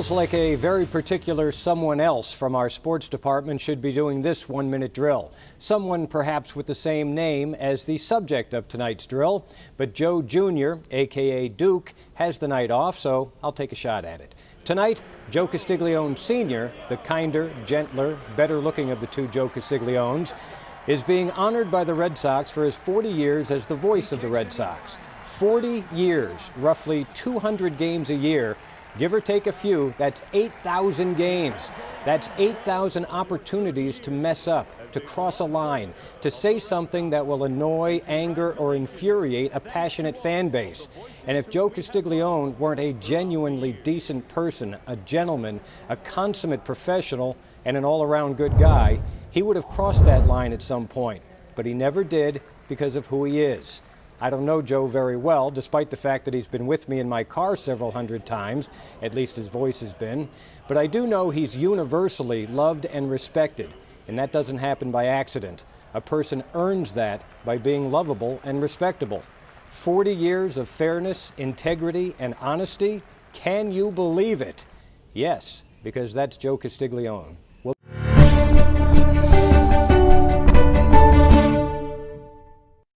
Feels like a very particular someone else from our sports department should be doing this one-minute drill. Someone perhaps with the same name as the subject of tonight's drill. But Joe Jr., a.k.a. Duke, has the night off, so I'll take a shot at it. Tonight, Joe Castiglione Sr., the kinder, gentler, better-looking of the two Joe Castigliones, is being honored by the Red Sox for his 40 years as the voice of the Red Sox. 40 years, roughly 200 games a year, give or take a few, that's 8,000 games. That's 8,000 opportunities to mess up, to cross a line, to say something that will annoy, anger, or infuriate a passionate fan base. And if Joe Castiglione weren't a genuinely decent person, a gentleman, a consummate professional, and an all-around good guy, he would have crossed that line at some point. But he never did because of who he is. I don't know Joe very well, despite the fact that he's been with me in my car several hundred times, at least his voice has been, but I do know he's universally loved and respected, and that doesn't happen by accident. A person earns that by being lovable and respectable. 40 years of fairness, integrity, and honesty? Can you believe it? Yes, because that's Joe Castiglione.